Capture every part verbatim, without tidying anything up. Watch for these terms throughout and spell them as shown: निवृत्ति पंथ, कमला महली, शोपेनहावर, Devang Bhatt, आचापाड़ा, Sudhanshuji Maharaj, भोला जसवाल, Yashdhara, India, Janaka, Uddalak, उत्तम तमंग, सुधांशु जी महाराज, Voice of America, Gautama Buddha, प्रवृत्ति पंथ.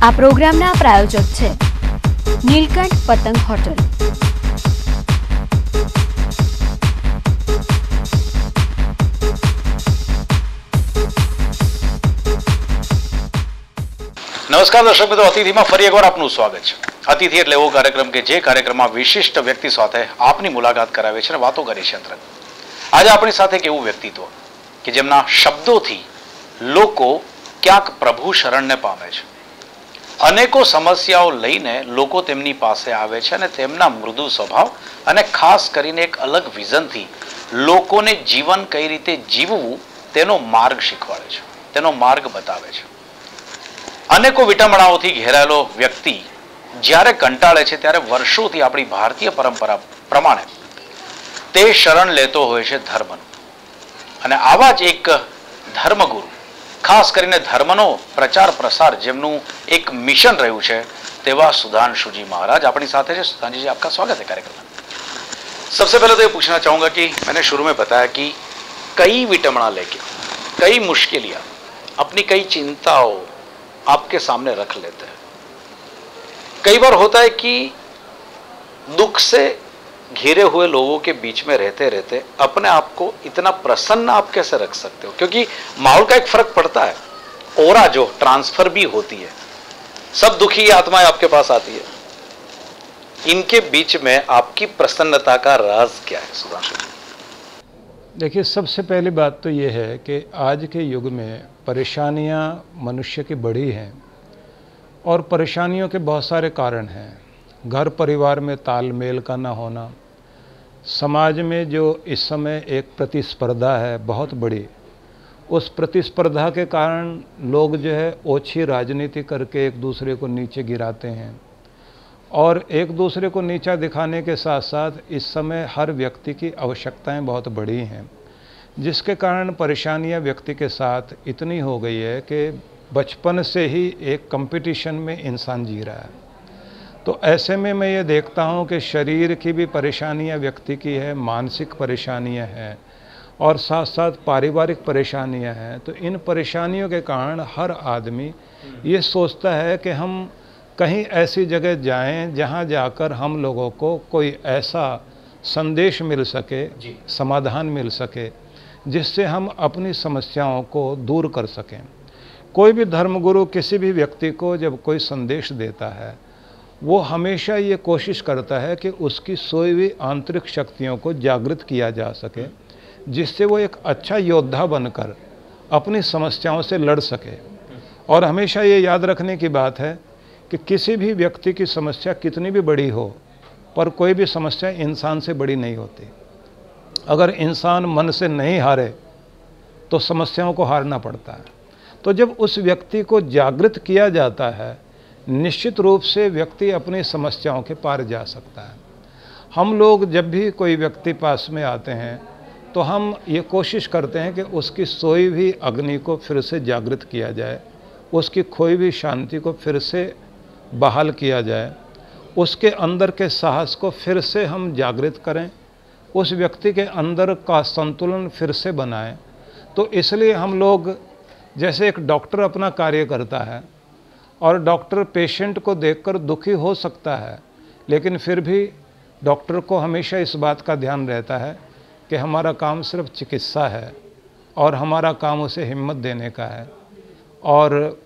આ પ્રોગ્રામના પ્રાયોજક છે નીલકંઠ પતંગ હોટલ. नमस्कार दर्शक मित्रों, अतिथि में फरी एक बार आपनु स्वागत है. अतिथि एटले एवो कार्यक्रम के जे कार्यक्रम में विशिष्ट व्यक्ति साथे आपनी मुलाकात करावे छे ने वातो करे छे अंतर्गत. आज आपनी साथे एक एवुं व्यक्तित्व के जेमना शब्दोथी लोको क्यांक प्रभु शरणने पामे छे. अनेको समस्याओं लईने लोको तेमनी पासे आवे छे अने तेमना मृदु स्वभाव अने खास करीने एक अलग विजनथी लोकोने जीवन कई रीते जीववुं तेनो मार्ग शीखवाडे छे, तेनो मार्ग बतावे छे. अनेकों विटमणाओथी घेरायेलो व्यक्ति ज्यारे कंटाळे छे त्यारे वर्षोथी आपणी भारतीय परंपरा प्रमाणे ते शरण लेतो होय छे धर्मनो. अने आवा ज एक धर्मगुरु खास करीने धर्मनो प्रचार प्रसार जेमनुं एक मिशन रह्युं छे तेवा सुधांशुजी महाराज आपणी साथे छे. सुधांशुजी जी, आपका स्वागत है कार्यक्रम में. सबसे पहले तो ये पूछना चाहूँगा कि मैंने शुरू में बताया कि कई विटमणा लेके कई मुश्किलियाँ अपनी कई चिंताओं आपके सामने रख लेते हैं. कई बार होता है कि दुख से घिरे हुए लोगों के बीच में रहते रहते अपने आप को इतना प्रसन्न आप कैसे रख सकते हो, क्योंकि माहौल का एक फर्क पड़ता है, ओरा जो ट्रांसफर भी होती है, सब दुखी आत्माएं आपके पास आती है. इनके बीच में आपकी प्रसन्नता का राज क्या है सुधांशु? देखिए, सबसे पहली बात तो ये है कि आज के युग में परेशानियां मनुष्य की बड़ी हैं और परेशानियों के बहुत सारे कारण हैं. घर परिवार में तालमेल का ना होना, समाज में जो इस समय एक प्रतिस्पर्धा है बहुत बड़ी, उस प्रतिस्पर्धा के कारण लोग जो है ओछी राजनीति करके एक दूसरे को नीचे गिराते हैं और एक दूसरे को नीचा दिखाने के साथ साथ इस समय हर व्यक्ति की आवश्यकताएं बहुत बड़ी हैं, जिसके कारण परेशानियां व्यक्ति के साथ इतनी हो गई है कि बचपन से ही एक कंपटीशन में इंसान जी रहा है. तो ऐसे में मैं ये देखता हूँ कि शरीर की भी परेशानियां व्यक्ति की है, मानसिक परेशानियां हैं और साथ साथ पारिवारिक परेशानियां हैं. तो इन परेशानियों के कारण हर आदमी ये सोचता है कि हम कहीं ऐसी जगह जाएं जहां जाकर हम लोगों को कोई ऐसा संदेश मिल सके, समाधान मिल सके, जिससे हम अपनी समस्याओं को दूर कर सकें. कोई भी धर्मगुरु किसी भी व्यक्ति को जब कोई संदेश देता है वो हमेशा ये कोशिश करता है कि उसकी सोई हुई आंतरिक शक्तियों को जागृत किया जा सके, जिससे वो एक अच्छा योद्धा बनकर अपनी समस्याओं से लड़ सके. और हमेशा ये याद रखने की बात है कि किसी भी व्यक्ति की समस्या कितनी भी बड़ी हो, पर कोई भी समस्या इंसान से बड़ी नहीं होती. अगर इंसान मन से नहीं हारे तो समस्याओं को हारना पड़ता है. तो जब उस व्यक्ति को जागृत किया जाता है, निश्चित रूप से व्यक्ति अपनी समस्याओं के पार जा सकता है. हम लोग जब भी कोई व्यक्ति पास में आते हैं तो हम ये कोशिश करते हैं कि उसकी सोई हुई अग्नि को फिर से जागृत किया जाए, उसकी खोई हुई शांति को फिर से बहाल किया जाए, उसके अंदर के साहस को फिर से हम जागृत करें, उस व्यक्ति के अंदर का संतुलन फिर से बनाएं. तो इसलिए हम लोग, जैसे एक डॉक्टर अपना कार्य करता है और डॉक्टर पेशेंट को देखकर दुखी हो सकता है, लेकिन फिर भी डॉक्टर को हमेशा इस बात का ध्यान रहता है कि हमारा काम सिर्फ चिकित्सा है और हमारा काम उसे हिम्मत देने का है. और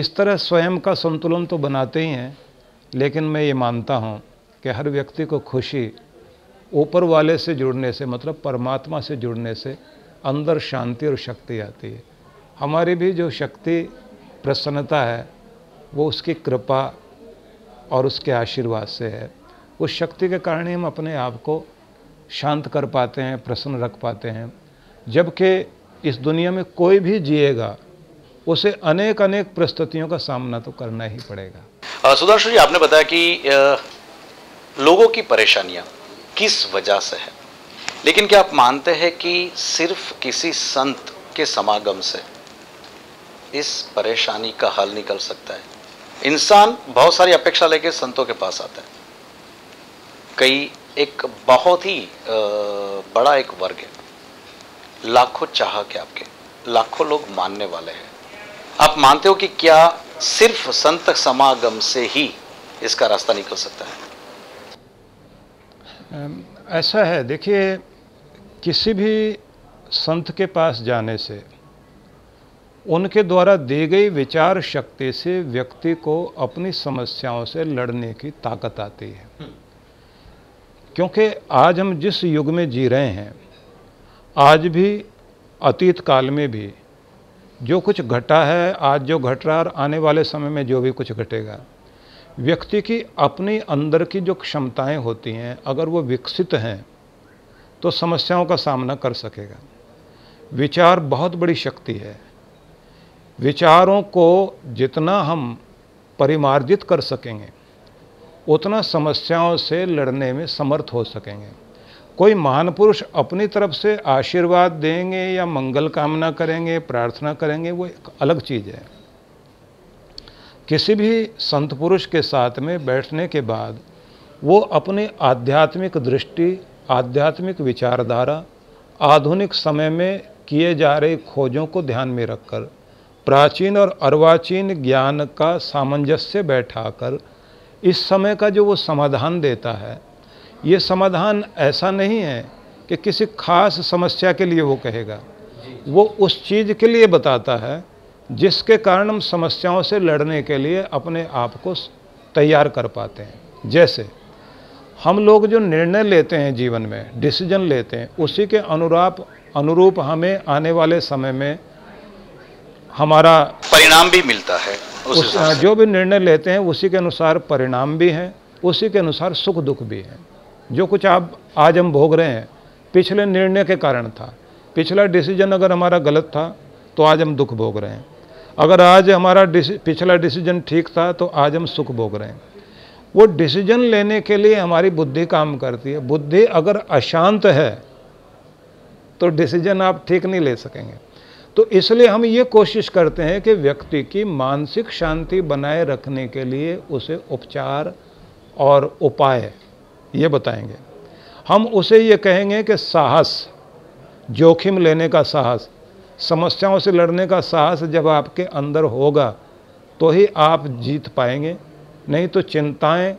इस तरह स्वयं का संतुलन तो बनाते ही हैं, लेकिन मैं ये मानता हूँ कि हर व्यक्ति को खुशी ऊपर वाले से जुड़ने से, मतलब परमात्मा से जुड़ने से, अंदर शांति और शक्ति आती है. हमारी भी जो शक्ति प्रसन्नता है वो उसकी कृपा और उसके आशीर्वाद से है. उस शक्ति के कारण ही हम अपने आप को शांत कर पाते हैं, प्रसन्न रख पाते हैं. जबकि इस दुनिया में कोई भी जिएगा उसे अनेक अनेक परिस्थितियों का सामना तो करना ही पड़ेगा. सुधांशु जी, आपने बताया कि लोगों की परेशानियां किस वजह से है, लेकिन क्या आप मानते हैं कि सिर्फ किसी संत के समागम से इस परेशानी का हल निकल सकता है। इंसान बहुत सारी अपेक्षा लेके संतों के पास आता है। कई एक बहुत ही बड़ा एक वर्ग है, लाखों चाहक है आपके, लाखों लोग मानने वाले हैं। आप मानते हो कि क्या सिर्फ संत समागम से ही इसका रास्ता निकल सकता है? ऐसा है, देखिए, किसी भी संत के पास जाने से उनके द्वारा दी गई विचार शक्ति से व्यक्ति को अपनी समस्याओं से लड़ने की ताकत आती है। क्योंकि आज हम जिस युग में जी रहे हैं, आज भी, अतीत काल में भी जो कुछ घटा है, आज जो घट रहा है और आने वाले समय में जो भी कुछ घटेगा, व्यक्ति की अपने अंदर की जो क्षमताएं होती हैं, अगर वो विकसित हैं तो समस्याओं का सामना कर सकेगा। विचार बहुत बड़ी शक्ति है। विचारों को जितना हम परिमार्जित कर सकेंगे उतना समस्याओं से लड़ने में समर्थ हो सकेंगे। कोई महान पुरुष अपनी तरफ से आशीर्वाद देंगे या मंगल कामना करेंगे, प्रार्थना करेंगे, वो एक अलग चीज़ है। किसी भी संत पुरुष के साथ में बैठने के बाद वो अपने आध्यात्मिक दृष्टि, आध्यात्मिक विचारधारा, आधुनिक समय में किए जा रहे खोजों को ध्यान में रखकर, प्राचीन और अर्वाचीन ज्ञान का सामंजस्य बैठाकर इस समय का जो वो समाधान देता है, ये समाधान ऐसा नहीं है कि किसी खास समस्या के लिए वो कहेगा, वो उस चीज़ के लिए बताता है जिसके कारण हम समस्याओं से लड़ने के लिए अपने आप को तैयार कर पाते हैं। जैसे हम लोग जो निर्णय लेते हैं जीवन में, डिसीजन लेते हैं, उसी के अनुरूप अनुरूप हमें आने वाले समय में हमारा परिणाम भी मिलता है। उस, जो भी निर्णय लेते हैं उसी के अनुसार परिणाम भी हैं, उसी के अनुसार सुख दुख भी हैं। जो कुछ आप आज हम भोग रहे हैं पिछले निर्णय के कारण था। पिछला डिसीजन अगर हमारा गलत था तो आज हम दुख भोग रहे हैं, अगर आज हमारा पिछला डिसीजन ठीक था तो आज हम सुख भोग रहे हैं। वो डिसीजन लेने के लिए हमारी बुद्धि काम करती है। बुद्धि अगर अशांत है तो डिसीजन आप ठीक नहीं ले सकेंगे। तो इसलिए हम ये कोशिश करते हैं कि व्यक्ति की मानसिक शांति बनाए रखने के लिए उसे उपचार और उपाय ये बताएंगे। हम उसे ये कहेंगे कि साहस, जोखिम लेने का साहस, समस्याओं से लड़ने का साहस जब आपके अंदर होगा तो ही आप जीत पाएंगे, नहीं तो चिंताएं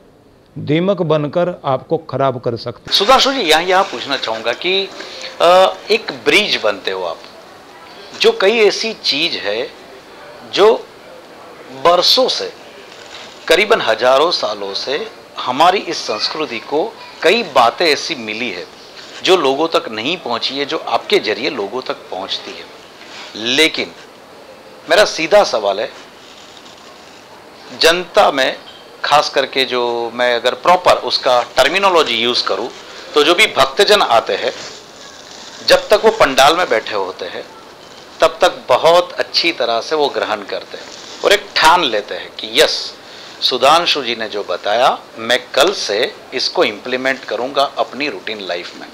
दीमक बनकर आपको खराब कर सकती हैं। सुधांशु जी, यहाँ यहाँ पूछना चाहूँगा कि एक ब्रिज बनते हो आप, जो कई ऐसी चीज़ है जो बरसों से, करीबन हजारों सालों से हमारी इस संस्कृति को कई बातें ऐसी मिली है जो लोगों तक नहीं पहुंची है, जो आपके जरिए लोगों तक पहुंचती है। लेकिन मेरा सीधा सवाल है, जनता में खास करके, जो मैं अगर प्रॉपर उसका टर्मिनोलॉजी यूज़ करूं तो जो भी भक्तजन आते हैं, जब तक वो पंडाल में बैठे होते हैं तब तक बहुत अच्छी तरह से वो ग्रहण करते हैं और एक ठान लेते हैं कि यस, सुधांशु जी ने जो बताया मैं कल से इसको इम्प्लीमेंट करूंगा अपनी रूटीन लाइफ में।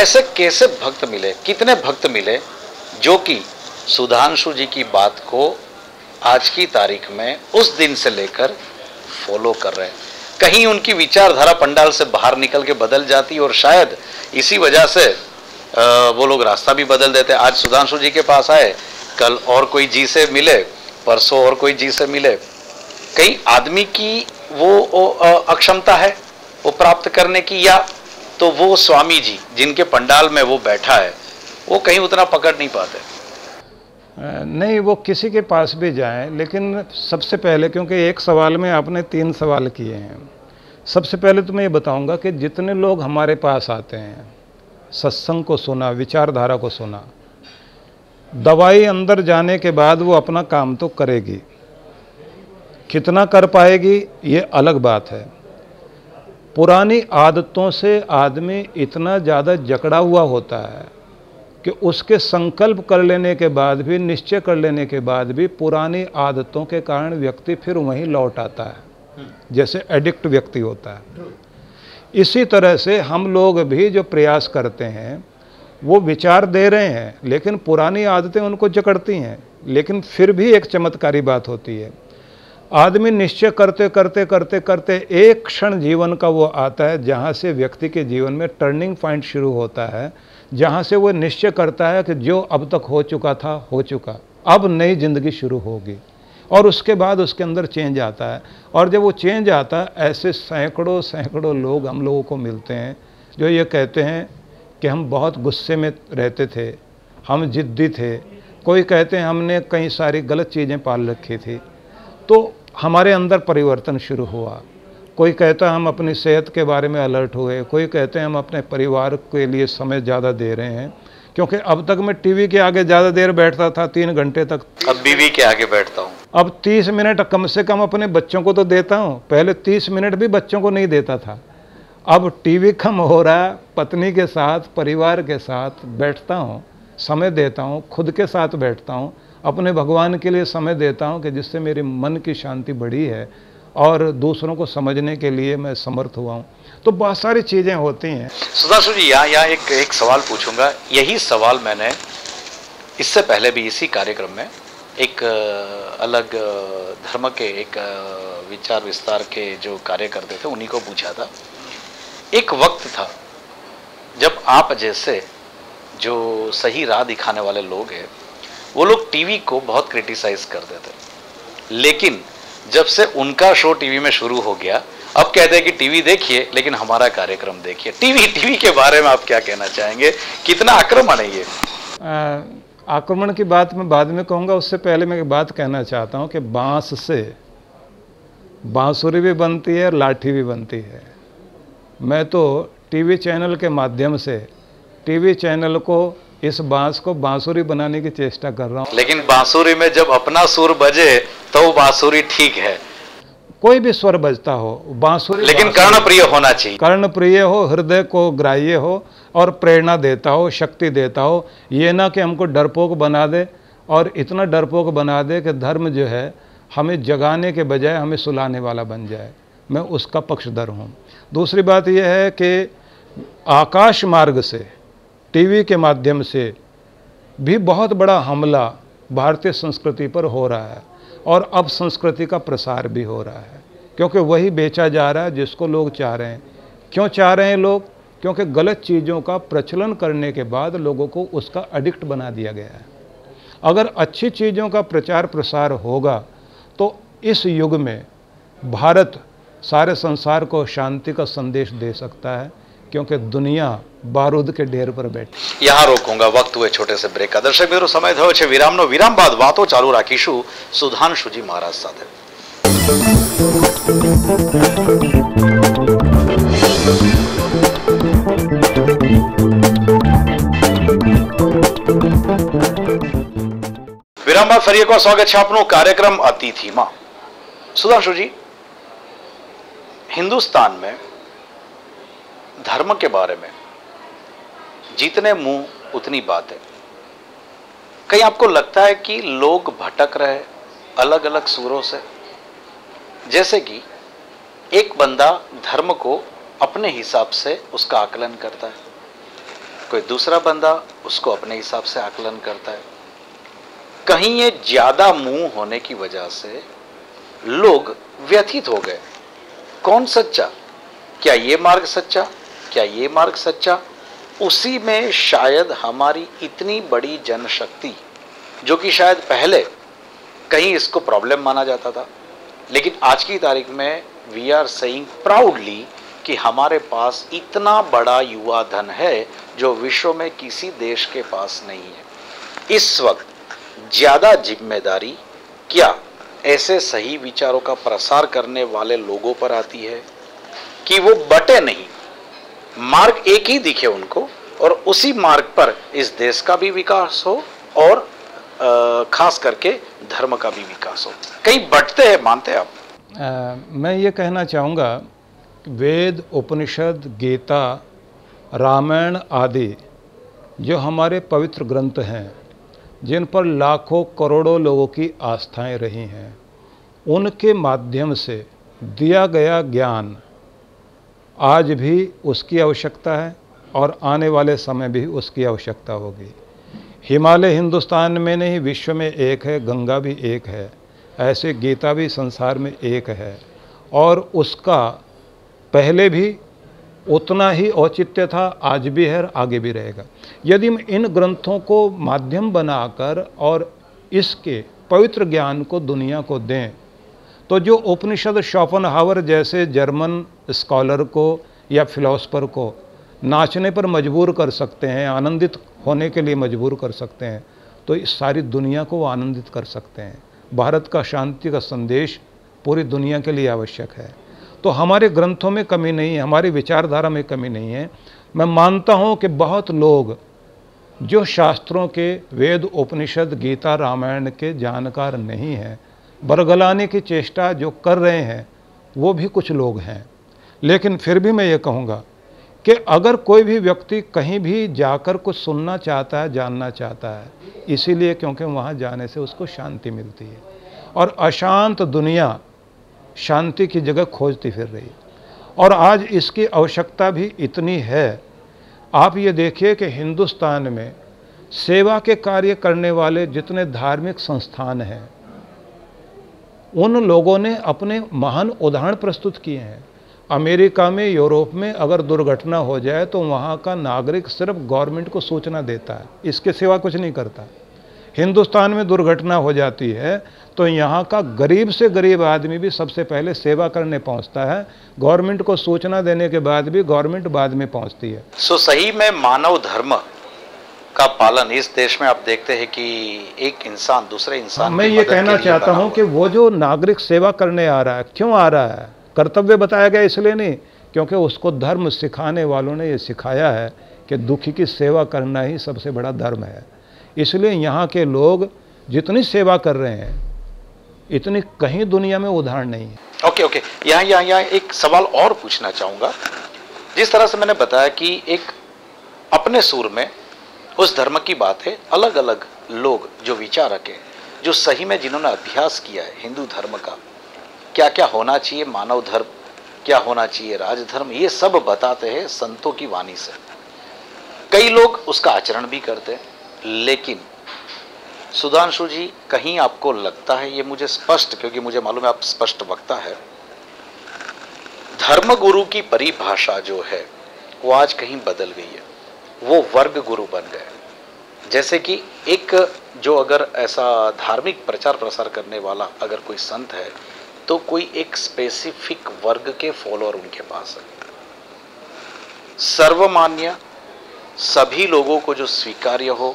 ऐसे कैसे भक्त मिले, कितने भक्त मिले जो कि सुधांशु जी की बात को आज की तारीख में उस दिन से लेकर फॉलो कर रहे हैं? कहीं उनकी विचारधारा पंडाल से बाहर निकल के बदल जाती और शायद इसी वजह से वो लोग रास्ता भी बदल देते। आज सुधांशु जी के पास आए, कल और कोई जी से मिले, परसों और कोई जी से मिले। कई आदमी की वो अक्षमता है वो प्राप्त करने की, या तो वो स्वामी जी जिनके पंडाल में वो बैठा है वो कहीं उतना पकड़ नहीं पाते। नहीं, वो किसी के पास भी जाएं, लेकिन सबसे पहले, क्योंकि एक सवाल में आपने तीन सवाल किए हैं, सबसे पहले तो मैं ये बताऊंगा कि जितने लोग हमारे पास आते हैं सत्संग को सुना, विचारधारा को सुना, दवाई अंदर जाने के बाद वो अपना काम तो करेगी, कितना कर पाएगी ये अलग बात है। पुरानी आदतों से आदमी इतना ज़्यादा जकड़ा हुआ होता है कि उसके संकल्प कर लेने के बाद भी, निश्चय कर लेने के बाद भी पुरानी आदतों के कारण व्यक्ति फिर वहीं लौट आता है, जैसे एडिक्ट व्यक्ति होता है। इसी तरह से हम लोग भी जो प्रयास करते हैं, वो विचार दे रहे हैं लेकिन पुरानी आदतें उनको जकड़ती हैं। लेकिन फिर भी एक चमत्कारी बात होती है। आदमी निश्चय करते करते करते करते एक क्षण जीवन का वो आता है जहाँ से व्यक्ति के जीवन में टर्निंग पॉइंट शुरू होता है, जहाँ से वो निश्चय करता है कि जो अब तक हो चुका था हो चुका, अब नई जिंदगी शुरू होगी। और उसके बाद उसके अंदर चेंज आता है, और जब वो चेंज आता है ऐसे सैकड़ों सैकड़ों लोग हम लोगों को मिलते हैं जो ये कहते हैं कि हम बहुत गुस्से में रहते थे, हम जिद्दी थे, कोई कहते हैं हमने कई सारी गलत चीज़ें पाल रखी थी, तो हमारे अंदर परिवर्तन शुरू हुआ। कोई कहता है हम अपनी सेहत के बारे में अलर्ट हुए, कोई कहते हैं हम अपने परिवार के लिए समय ज़्यादा दे रहे हैं, क्योंकि अब तक मैं टीवी के आगे ज़्यादा देर बैठता था, तीन घंटे तक, अब बीवी के आगे बैठता हूँ, अब तीस मिनट कम से कम अपने बच्चों को तो देता हूँ, पहले तीस मिनट भी बच्चों को नहीं देता था, अब टीवी कम हो रहा है, पत्नी के साथ परिवार के साथ बैठता हूँ, समय देता हूँ, खुद के साथ बैठता हूँ, अपने भगवान के लिए समय देता हूँ कि जिससे मेरे मन की शांति बढ़ी है और दूसरों को समझने के लिए मैं समर्थ हुआ हूँ। तो बहुत सारी चीज़ें होती हैं। सुधांशु जी, यहाँ यहाँ एक एक सवाल पूछूंगा, यही सवाल मैंने इससे पहले भी इसी कार्यक्रम में एक अलग धर्म के एक विचार विस्तार के जो कार्य करते थे उन्हीं को पूछा था। एक वक्त था जब आप जैसे जो सही राह दिखाने वाले लोग हैं वो लोग टीवी को बहुत क्रिटिसाइज करते थे, लेकिन जब से उनका शो टीवी में शुरू हो गया अब कहते हैं कि टीवी देखिए लेकिन हमारा कार्यक्रम देखिए। टीवी टीवी के बारे में आप क्या कहना चाहेंगे, कितना आक्रमण है ये? आक्रमण की बात मैं बाद में कहूँगा, उससे पहले मैं एक बात कहना चाहता हूँ कि बांस से बांसुरी भी बनती है, लाठी भी बनती है। मैं तो टीवी चैनल के माध्यम से टीवी चैनल को, इस बांस को बांसुरी बनाने की चेष्टा कर रहा हूँ। लेकिन बांसुरी में जब अपना सुर बजे तो बांसुरी ठीक है, कोई भी स्वर बजता हो बांसुरी, लेकिन कर्णप्रिय होना चाहिए, कर्णप्रिय हो, हृदय को ग्राह्य हो और प्रेरणा देता हो, शक्ति देता हो। ये ना कि हमको डरपोक बना दे, और इतना डरपोक बना दे कि धर्म जो है हमें जगाने के बजाय हमें सुलाने वाला बन जाए। मैं उसका पक्षधर हूँ। दूसरी बात यह है कि आकाश मार्ग से, टीवी के माध्यम से भी बहुत बड़ा हमला भारतीय संस्कृति पर हो रहा है, और अब संस्कृति का प्रसार भी हो रहा है, क्योंकि वही बेचा जा रहा है जिसको लोग चाह रहे हैं। क्यों चाह रहे हैं लोग? क्योंकि गलत चीज़ों का प्रचलन करने के बाद लोगों को उसका अडिक्ट बना दिया गया है। अगर अच्छी चीज़ों का प्रचार प्रसार होगा तो इस युग में भारत सारे संसार को शांति का संदेश दे सकता है, क्योंकि दुनिया बारूद के ढेर पर बैठी। यहाँ रोकूंगा, वक्त हुए छोटे से ब्रेक का। दर्शक मित्रो, समय थयो छे विरामनो, विराम बाद वातो चालू राखीशु सुधांशुजी महाराज साथे। विराम बाद फरी एकवार स्वागत छे आपनो कार्यक्रम अतिथिमां। सुधांशुजी, हिंदुस्तान में धर्म के बारे में जितने मुंह उतनी बातें, कहीं आपको लगता है कि लोग भटक रहे अलग अलग सूरों से? जैसे कि एक बंदा धर्म को अपने हिसाब से उसका आकलन करता है, कोई दूसरा बंदा उसको अपने हिसाब से आकलन करता है। कहीं ये ज्यादा मुंह होने की वजह से लोग व्यथित हो गए, कौन सच्चा, क्या ये मार्ग सच्चा, क्या ये मार्ग सच्चा। उसी में शायद हमारी इतनी बड़ी जनशक्ति, जो कि शायद पहले कहीं इसको प्रॉब्लम माना जाता था, लेकिन आज की तारीख में वी आर सेइंग प्राउडली कि हमारे पास इतना बड़ा युवा धन है जो विश्व में किसी देश के पास नहीं है। इस वक्त ज़्यादा जिम्मेदारी क्या ऐसे सही विचारों का प्रसार करने वाले लोगों पर आती है कि वो बटे नहीं, मार्ग एक ही दिखे उनको, और उसी मार्ग पर इस देश का भी विकास हो और आ, खास करके धर्म का भी विकास हो? कहीं बटते हैं, मानते हैं आप? आ, मैं ये कहना चाहूँगा, वेद, उपनिषद, गीता, रामायण आदि जो हमारे पवित्र ग्रंथ हैं, जिन पर लाखों करोड़ों लोगों की आस्थाएं रही हैं, उनके माध्यम से दिया गया ज्ञान आज भी उसकी आवश्यकता है और आने वाले समय भी उसकी आवश्यकता होगी। हिमालय हिंदुस्तान में नहीं विश्व में एक है, गंगा भी एक है, ऐसे गीता भी संसार में एक है। और उसका पहले भी उतना ही औचित्य था, आज भी है, आगे भी रहेगा। यदि हम इन ग्रंथों को माध्यम बनाकर और इसके पवित्र ज्ञान को दुनिया को दें, तो जो उपनिषद शोपेनहावर जैसे जर्मन स्कॉलर को या फिलोसफर को नाचने पर मजबूर कर सकते हैं, आनंदित होने के लिए मजबूर कर सकते हैं, तो इस सारी दुनिया को आनंदित कर सकते हैं। भारत का शांति का संदेश पूरी दुनिया के लिए आवश्यक है। तो हमारे ग्रंथों में कमी नहीं है, हमारी विचारधारा में कमी नहीं है। मैं मानता हूँ कि बहुत लोग जो शास्त्रों के वेद उपनिषद गीता रामायण के जानकार नहीं हैं, बरगलाने की चेष्टा जो कर रहे हैं वो भी कुछ लोग हैं, लेकिन फिर भी मैं ये कहूँगा कि अगर कोई भी व्यक्ति कहीं भी जाकर कुछ सुनना चाहता है, जानना चाहता है, इसीलिए क्योंकि वहाँ जाने से उसको शांति मिलती है। और अशांत दुनिया शांति की जगह खोजती फिर रही है, और आज इसकी आवश्यकता भी इतनी है। आप ये देखिए कि हिंदुस्तान में सेवा के कार्य करने वाले जितने धार्मिक संस्थान हैं, उन लोगों ने अपने महान उदाहरण प्रस्तुत किए हैं। अमेरिका में, यूरोप में अगर दुर्घटना हो जाए तो वहाँ का नागरिक सिर्फ गवर्नमेंट को सूचना देता है, इसके सिवा कुछ नहीं करता। हिंदुस्तान में दुर्घटना हो जाती है तो यहाँ का गरीब से गरीब आदमी भी सबसे पहले सेवा करने पहुँचता है, गवर्नमेंट को सूचना देने के बाद भी गवर्नमेंट बाद में पहुँचती है। सो सही में मानव धर्म का पालन इस देश में आप देखते हैं कि एक इंसान दूसरे इंसान, मैं ये कहना चाहता हूँ कि वो जो नागरिक सेवा करने आ रहा है, क्यों आ रहा है? कर्तव्य बताया गया इसलिए नहीं, क्योंकि उसको धर्म सिखाने वालों ने ये सिखाया है कि दुखी की सेवा करना ही सबसे बड़ा धर्म है। इसलिए यहाँ के लोग जितनी सेवा कर रहे हैं, इतनी कहीं दुनिया में उदाहरण नहीं है। ओके ओके यहाँ यहाँ यहाँ एक सवाल और पूछना चाहूँगा। जिस तरह से मैंने बताया कि एक अपने सूर में उस धर्म की बात है, अलग अलग लोग जो विचारक हैं, जो सही में जिन्होंने अभ्यास किया है हिंदू धर्म का, क्या क्या होना चाहिए, मानव धर्म क्या होना चाहिए, राजधर्म, ये सब बताते हैं संतों की वाणी से। कई लोग उसका आचरण भी करते हैं, लेकिन सुधांशु जी कहीं आपको लगता है, ये मुझे स्पष्ट, क्योंकि मुझे मालूम है आप स्पष्ट वक्ता है, धर्मगुरु की परिभाषा जो है वो आज कहीं बदल गई है, वो वर्ग गुरु बन गए। जैसे कि एक जो अगर ऐसा धार्मिक प्रचार प्रसार करने वाला अगर कोई संत है तो कोई एक स्पेसिफिक वर्ग के फॉलोअर उनके पास है, सर्वमान्य सभी लोगों को जो स्वीकार्य हो,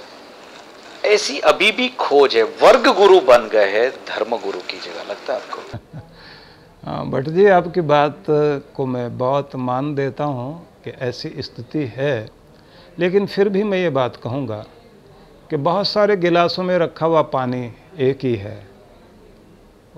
ऐसी अभी भी खोज है, वर्ग गुरु बन गए हैं धर्म गुरु की जगह, लगता है आपको? भट्ट जी, आपकी बात को मैं बहुत मान देता हूं कि ऐसी स्थिति है, लेकिन फिर भी मैं ये बात कहूंगा कि बहुत सारे गिलासों में रखा हुआ पानी एक ही है,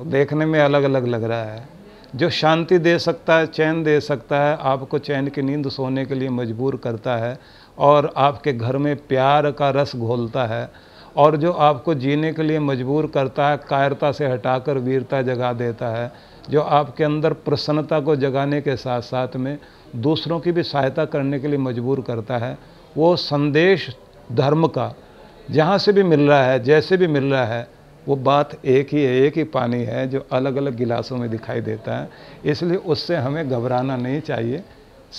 देखने में अलग अलग लग रहा है। जो शांति दे सकता है, चैन दे सकता है, आपको चैन की नींद सोने के लिए मजबूर करता है और आपके घर में प्यार का रस घोलता है, और जो आपको जीने के लिए मजबूर करता है, कायरता से हटाकर वीरता जगा देता है, जो आपके अंदर प्रसन्नता को जगाने के साथ साथ में दूसरों की भी सहायता करने के लिए मजबूर करता है, वो संदेश धर्म का जहाँ से भी मिल रहा है, जैसे भी मिल रहा है, वो बात एक ही है, एक ही पानी है जो अलग अलग गिलासों में दिखाई देता है। इसलिए उससे हमें घबराना नहीं चाहिए,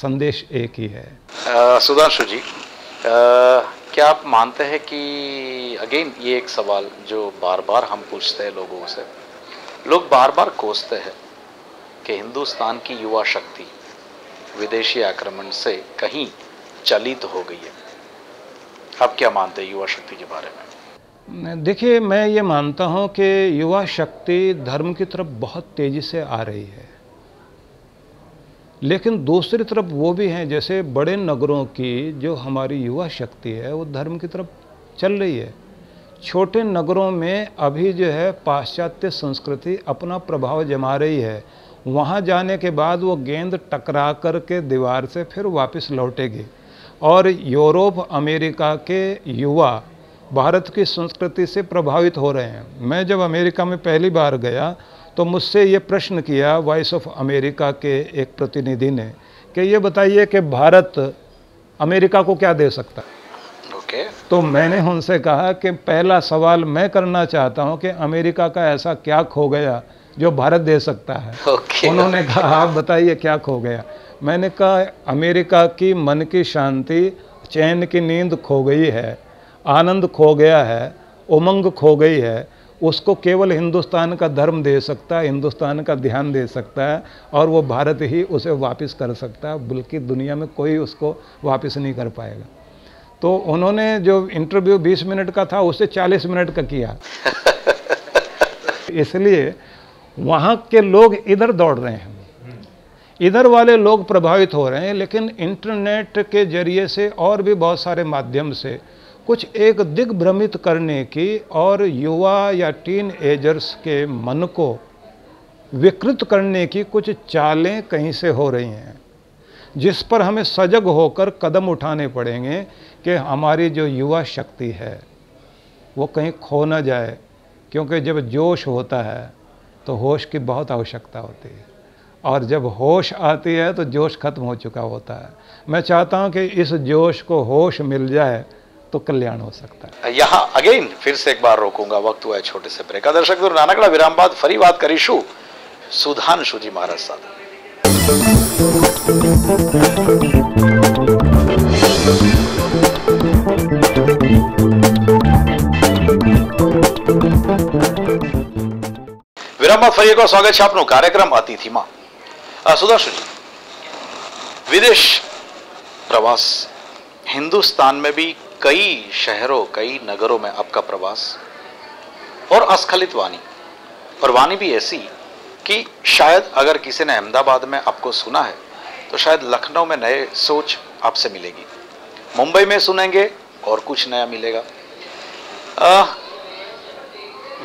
संदेश एक ही है। सुधांशु जी, आ, क्या आप मानते हैं कि, अगेन ये एक सवाल जो बार बार हम पूछते हैं लोगों से, लोग बार बार कोसते हैं कि हिंदुस्तान की युवा शक्ति विदेशी आक्रमण से कहीं चलित हो गई है, आप क्या मानते हैं युवा शक्ति के बारे में? देखिए, मैं ये मानता हूँ कि युवा शक्ति धर्म की तरफ बहुत तेज़ी से आ रही है, लेकिन दूसरी तरफ वो भी हैं, जैसे बड़े नगरों की जो हमारी युवा शक्ति है वो धर्म की तरफ चल रही है, छोटे नगरों में अभी जो है पाश्चात्य संस्कृति अपना प्रभाव जमा रही है। वहाँ जाने के बाद वो गेंद टकरा कर के दीवार से फिर वापस लौटेगी, और यूरोप अमेरिका के युवा भारत की संस्कृति से प्रभावित हो रहे हैं। मैं जब अमेरिका में पहली बार गया तो मुझसे ये प्रश्न किया वॉइस ऑफ अमेरिका के एक प्रतिनिधि ने कि ये बताइए कि भारत अमेरिका को क्या दे सकता है। Okay okay. तो मैंने उनसे कहा कि पहला सवाल मैं करना चाहता हूं कि अमेरिका का ऐसा क्या खो गया जो भारत दे सकता है। okay. उन्होंने कहा आप बताइए क्या खो गया। मैंने कहा अमेरिका की मन की शांति, चैन की नींद खो गई है, आनंद खो गया है, उमंग खो गई है। उसको केवल हिंदुस्तान का धर्म दे सकता है, हिंदुस्तान का ध्यान दे सकता है, और वो भारत ही उसे वापस कर सकता है, बल्कि दुनिया में कोई उसको वापस नहीं कर पाएगा। तो उन्होंने जो इंटरव्यू बीस मिनट का था उसे चालीस मिनट का किया। इसलिए वहाँ के लोग इधर दौड़ रहे हैं, इधर वाले लोग प्रभावित हो रहे हैं, लेकिन इंटरनेट के जरिए से और भी बहुत सारे माध्यम से कुछ एक दिग्भ्रमित करने की और युवा या टीन एजर्स के मन को विकृत करने की कुछ चालें कहीं से हो रही हैं, जिस पर हमें सजग होकर कदम उठाने पड़ेंगे कि हमारी जो युवा शक्ति है वो कहीं खो ना जाए, क्योंकि जब जोश होता है तो होश की बहुत आवश्यकता होती है, और जब होश आती है तो जोश खत्म हो चुका होता है। मैं चाहता हूं कि इस जोश को होश मिल जाए तो कल्याण हो सकता है। यहाँ अगेन फिर से एक बार रोकूंगा, वक्त हुआ है छोटे से ब्रेक का। दर्शक दो नानकड़ा विराम बाद फरी बात करीशू सुधांशुजी महाराज साहब। विराम बाद फरी को स्वागत है आपनो कार्यक्रम अतिथि मां। सुधांशुजी, विदेश प्रवास, हिंदुस्तान में भी कई शहरों कई नगरों में आपका प्रवास और अस्खलित वाणी, और वाणी भी ऐसी कि शायद अगर किसी ने अहमदाबाद में आपको सुना है तो शायद लखनऊ में नए सोच आपसे मिलेगी, मुंबई में सुनेंगे और कुछ नया मिलेगा। आ,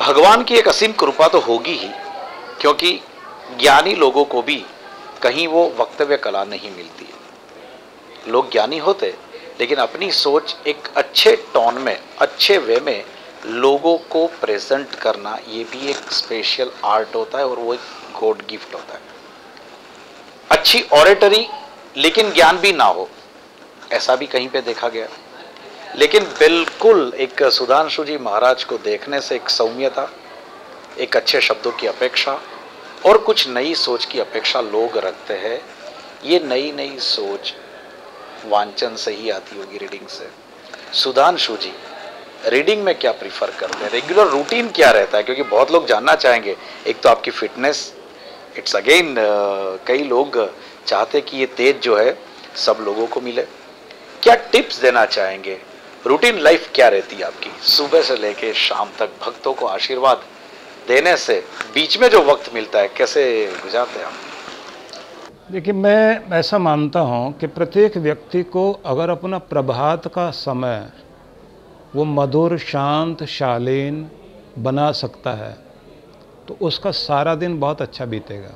भगवान की एक असीम कृपा तो होगी ही, क्योंकि ज्ञानी लोगों को भी कहीं वो वक्तव्य कला नहीं मिलती है। लोग ज्ञानी होते लेकिन अपनी सोच एक अच्छे टोन में, अच्छे वे में लोगों को प्रेजेंट करना, ये भी एक स्पेशल आर्ट होता है और वो एक गॉड गिफ्ट होता है। अच्छी ऑरेटरी लेकिन ज्ञान भी ना हो, ऐसा भी कहीं पे देखा गया। लेकिन बिल्कुल एक सुधांशु जी महाराज को देखने से एक सौम्यता, एक अच्छे शब्दों की अपेक्षा और कुछ नई सोच की अपेक्षा लोग रखते हैं। ये नई नई सोच वांचन से ही आती होगी, रीडिंग से। सुधांशु जी, रीडिंग में क्या प्रीफर करते हैं, रेगुलर रूटीन क्या रहता है? क्योंकि बहुत लोग जानना चाहेंगे, एक तो आपकी फिटनेस, इट्स अगेन कई लोग चाहते कि ये तेज जो है सब लोगों को मिले। क्या टिप्स देना चाहेंगे, रूटीन लाइफ क्या रहती है आपकी सुबह से लेके शाम तक? भक्तों को आशीर्वाद देने से बीच में जो वक्त मिलता है कैसे गुजारते हैं आप? देखिए, मैं ऐसा मानता हूँ कि प्रत्येक व्यक्ति को अगर अपना प्रभात का समय वो मधुर, शांत, शालीन बना सकता है तो उसका सारा दिन बहुत अच्छा बीतेगा।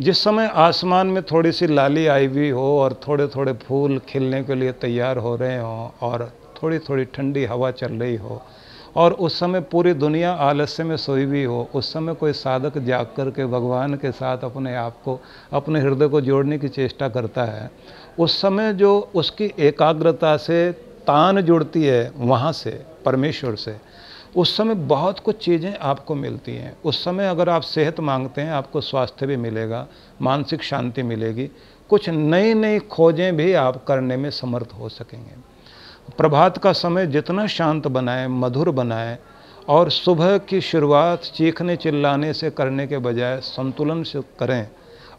जिस समय आसमान में थोड़ी सी लाली आई हुई हो और थोड़े थोड़े फूल खिलने के लिए तैयार हो रहे हों और थोड़ी थोड़ी ठंडी हवा चल रही हो और उस समय पूरी दुनिया आलस्य में सोई हुई हो, उस समय कोई साधक जाग कर के भगवान के साथ अपने आप को, अपने हृदय को जोड़ने की चेष्टा करता है, उस समय जो उसकी एकाग्रता से तान जुड़ती है वहाँ से, परमेश्वर से, उस समय बहुत कुछ चीज़ें आपको मिलती हैं। उस समय अगर आप सेहत मांगते हैं आपको स्वास्थ्य भी मिलेगा, मानसिक शांति मिलेगी, कुछ नई नई खोजें भी आप करने में समर्थ हो सकेंगे। प्रभात का समय जितना शांत बनाएं, मधुर बनाएं, और सुबह की शुरुआत चीखने चिल्लाने से करने के बजाय संतुलन से करें,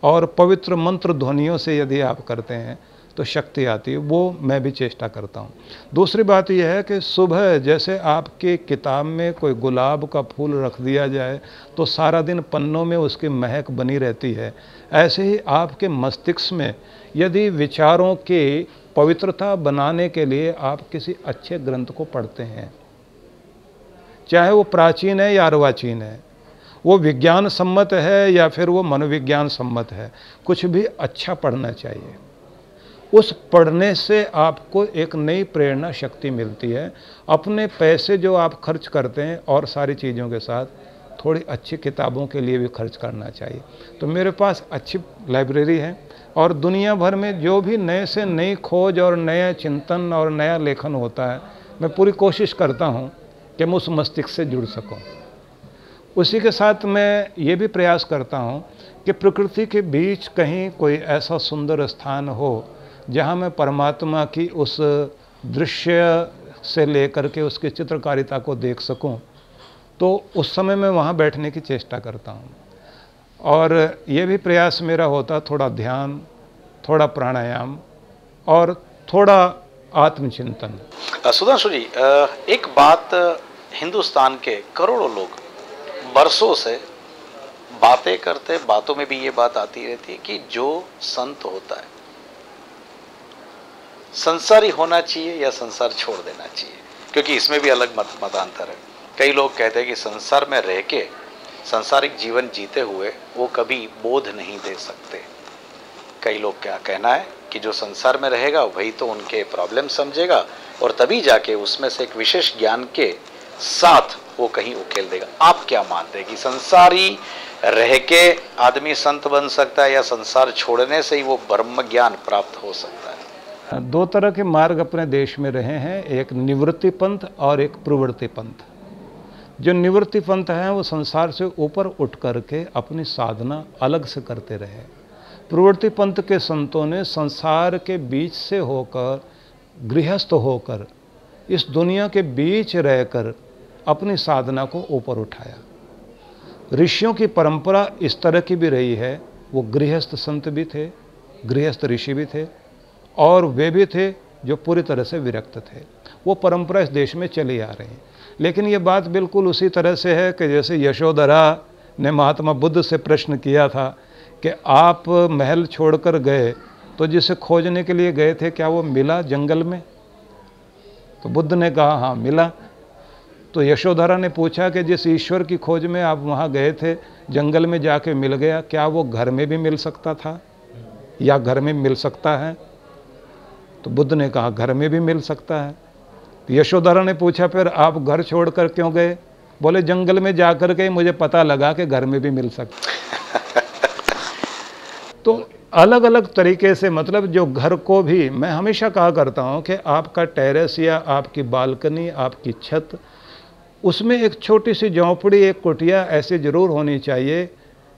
और पवित्र मंत्र ध्वनियों से यदि आप करते हैं तो शक्ति आती है। वो मैं भी चेष्टा करता हूँ। दूसरी बात यह है कि सुबह जैसे आपकी किताब में कोई गुलाब का फूल रख दिया जाए तो सारा दिन पन्नों में उसकी महक बनी रहती है, ऐसे ही आपके मस्तिष्क में यदि विचारों के पवित्रता बनाने के लिए आप किसी अच्छे ग्रंथ को पढ़ते हैं, चाहे वो प्राचीन है या अर्वाचीन है, वो विज्ञान सम्मत है या फिर वो मनोविज्ञान सम्मत है, कुछ भी अच्छा पढ़ना चाहिए। उस पढ़ने से आपको एक नई प्रेरणा शक्ति मिलती है। अपने पैसे जो आप खर्च करते हैं और सारी चीज़ों के साथ थोड़ी अच्छी किताबों के लिए भी खर्च करना चाहिए। तो मेरे पास अच्छी लाइब्रेरी है और दुनिया भर में जो भी नए से नई खोज और नया चिंतन और नया लेखन होता है, मैं पूरी कोशिश करता हूँ कि मैं उस मस्तिष्क से जुड़ सकूँ। उसी के साथ मैं ये भी प्रयास करता हूँ कि प्रकृति के बीच कहीं कोई ऐसा सुंदर स्थान हो जहाँ मैं परमात्मा की उस दृश्य से लेकर के उसकी चित्रकारिता को देख सकूं, तो उस समय मैं वहाँ बैठने की चेष्टा करता हूँ। और ये भी प्रयास मेरा होता थोड़ा ध्यान, थोड़ा प्राणायाम और थोड़ा आत्मचिंतन। सुधांशु जी, एक बात हिंदुस्तान के करोड़ों लोग बरसों से बातें करते, बातों में भी ये बात आती रहती है कि जो संत होता है संसारी होना चाहिए या संसार छोड़ देना चाहिए, क्योंकि इसमें भी अलग मत मतांतर है। कई लोग कहते हैं कि संसार में रह के सांसारिक जीवन जीते हुए वो कभी बोध नहीं दे सकते। कई लोग क्या कहना है कि जो संसार में रहेगा वही तो उनके प्रॉब्लम समझेगा और तभी जाके उसमें से एक विशेष ज्ञान के साथ वो कहीं उकेल देगा। आप क्या मानते हैं कि संसारी रह के आदमी संत बन सकता है या संसार छोड़ने से ही वो ब्रह्म ज्ञान प्राप्त हो सकता है? दो तरह के मार्ग अपने देश में रहे हैं, एक निवृत्ति पंथ और एक प्रवृत्ति पंथ। जो निवृत्ति पंथ हैं वो संसार से ऊपर उठ करके अपनी साधना अलग से करते रहे। प्रवृत्ति पंथ के संतों ने संसार के बीच से होकर, गृहस्थ होकर, इस दुनिया के बीच रहकर अपनी साधना को ऊपर उठाया। ऋषियों की परंपरा इस तरह की भी रही है, वो गृहस्थ संत भी थे, गृहस्थ ऋषि भी थे और वे भी थे जो पूरी तरह से विरक्त थे। वो परंपरा इस देश में चली आ रही है। लेकिन ये बात बिल्कुल उसी तरह से है कि जैसे यशोधरा ने महात्मा बुद्ध से प्रश्न किया था कि आप महल छोड़कर गए तो जिसे खोजने के लिए गए थे क्या वो मिला जंगल में? तो बुद्ध ने कहा हाँ मिला। तो यशोधरा ने पूछा कि जिस ईश्वर की खोज में आप वहाँ गए थे जंगल में जाके मिल गया, क्या वो घर में भी मिल सकता था या घर में मिल सकता है? तो बुद्ध ने कहा घर में भी मिल सकता है। तो यशोधरा ने पूछा फिर आप घर छोड़कर क्यों गए? बोले जंगल में जाकर के मुझे पता लगा कि घर में भी मिल सकता। तो अलग अलग तरीके से, मतलब जो घर को भी मैं हमेशा कहा करता हूँ कि आपका टेरेस या आपकी बालकनी, आपकी छत, उसमें एक छोटी सी झोंपड़ी, एक कुटिया ऐसे ज़रूर होनी चाहिए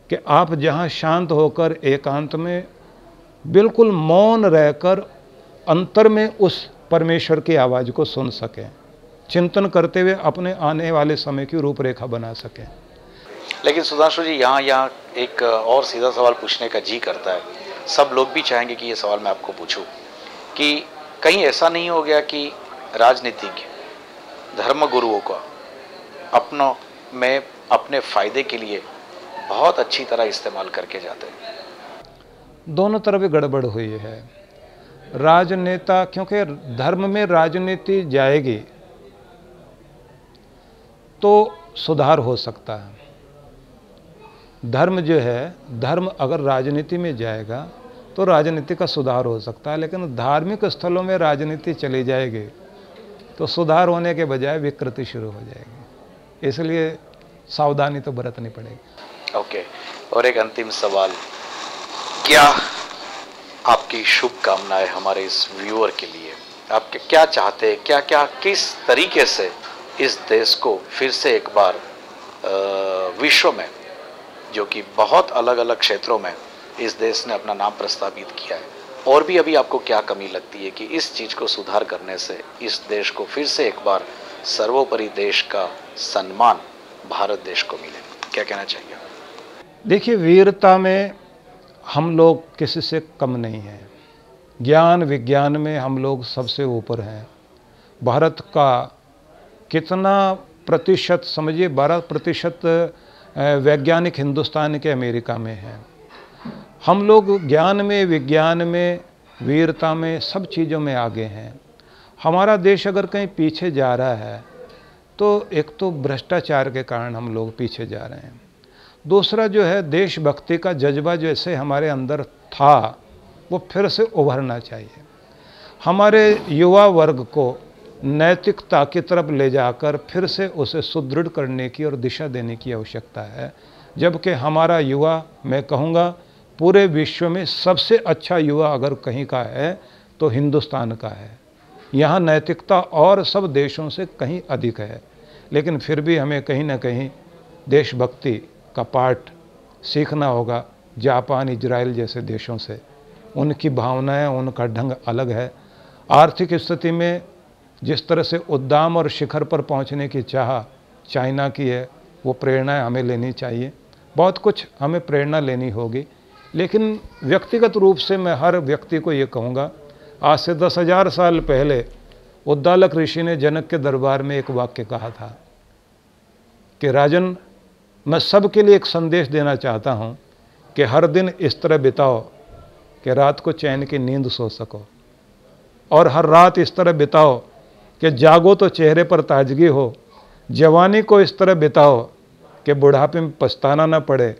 कि आप जहाँ शांत होकर एकांत में बिल्कुल मौन रहकर अंतर में उस परमेश्वर की आवाज़ को सुन सकें, चिंतन करते हुए अपने आने वाले समय की रूपरेखा बना सकें। लेकिन सुधांशु जी, यहाँ यहाँ एक और सीधा सवाल पूछने का जी करता है, सब लोग भी चाहेंगे कि ये सवाल मैं आपको पूछूं कि कहीं ऐसा नहीं हो गया कि राजनीतिज्ञ, धर्म गुरुओं का अपनों में अपने फ़ायदे के लिए बहुत अच्छी तरह इस्तेमाल करके जाते हैं? दोनों तरफ गड़बड़ हुई है। राजनेता, क्योंकि धर्म में राजनीति जाएगी तो सुधार हो सकता है। धर्म जो है, धर्म अगर राजनीति में जाएगा तो राजनीति का सुधार हो सकता है। लेकिन धार्मिक स्थलों में राजनीति चली जाएगी तो सुधार होने के बजाय विकृति शुरू हो जाएगी। इसलिए सावधानी तो बरतनी पड़ेगी। ओके, और एक अंतिम सवाल, क्या आपकी शुभकामनाएं हमारे इस व्यूअर के लिए? आप क्या चाहते हैं, क्या क्या किस तरीके से इस देश को फिर से एक बार विश्व में, जो कि बहुत अलग अलग क्षेत्रों में इस देश ने अपना नाम प्रस्तावित किया है, और भी अभी आपको क्या कमी लगती है कि इस चीज़ को सुधार करने से इस देश को फिर से एक बार सर्वोपरि देश का सम्मान भारत देश को मिले, क्या कहना चाहिए? देखिए, वीरता में हम लोग किसी से कम नहीं हैं, ज्ञान विज्ञान में हम लोग सबसे ऊपर हैं। भारत का कितना प्रतिशत, समझिए बारह प्रतिशत वैज्ञानिक हिंदुस्तान के अमेरिका में हैं। हम लोग ज्ञान में, विज्ञान में, वीरता में, सब चीज़ों में आगे हैं। हमारा देश अगर कहीं पीछे जा रहा है तो एक तो भ्रष्टाचार के कारण हम लोग पीछे जा रहे हैं, दूसरा जो है देशभक्ति का जज्बा जैसे हमारे अंदर था वो फिर से उभरना चाहिए। हमारे युवा वर्ग को नैतिकता की तरफ ले जाकर फिर से उसे सुदृढ़ करने की और दिशा देने की आवश्यकता है। जबकि हमारा युवा, मैं कहूँगा पूरे विश्व में सबसे अच्छा युवा अगर कहीं का है तो हिंदुस्तान का है। यहाँ नैतिकता और सब देशों से कहीं अधिक है, लेकिन फिर भी हमें कहीं ना कहीं देशभक्ति का पाठ सीखना होगा। जापान, इजराइल जैसे देशों से उनकी भावनाएं, उनका ढंग अलग है। आर्थिक स्थिति में जिस तरह से उद्दाम और शिखर पर पहुंचने की चाह चाइना की है, वो प्रेरणाएं हमें लेनी चाहिए। बहुत कुछ हमें प्रेरणा लेनी होगी, लेकिन व्यक्तिगत रूप से मैं हर व्यक्ति को ये कहूँगा, आज से दस हज़ार साल पहले उद्दालक ऋषि ने जनक के दरबार में एक वाक्य कहा था कि राजन, मैं सबके लिए एक संदेश देना चाहता हूँ कि हर दिन इस तरह बिताओ कि रात को चैन की नींद सो सको, और हर रात इस तरह बिताओ कि जागो तो चेहरे पर ताजगी हो। जवानी को इस तरह बिताओ कि बुढ़ापे में पछताना ना पड़े,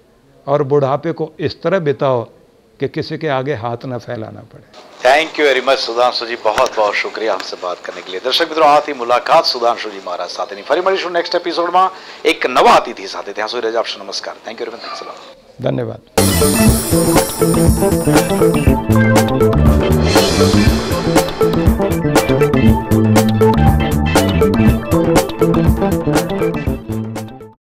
और बुढ़ापे को इस तरह बिताओ कि किसी के आगे हाथ ना फैलाना पड़े। Thank you very much Sudhanshu ji, बहुत बहुत शुक्रिया हमसे बात करने के लिए। दर्शक मित्रों, आती मुलाकात सुधांशु जी महाराज साथे फरी मळीशुं नेक्स्ट एपिसोड में एक नवा अतिथि साथे। त्यां सुधी रजा आपशो नमस्कार। थैंक यू वेरी मच, धन्यवाद।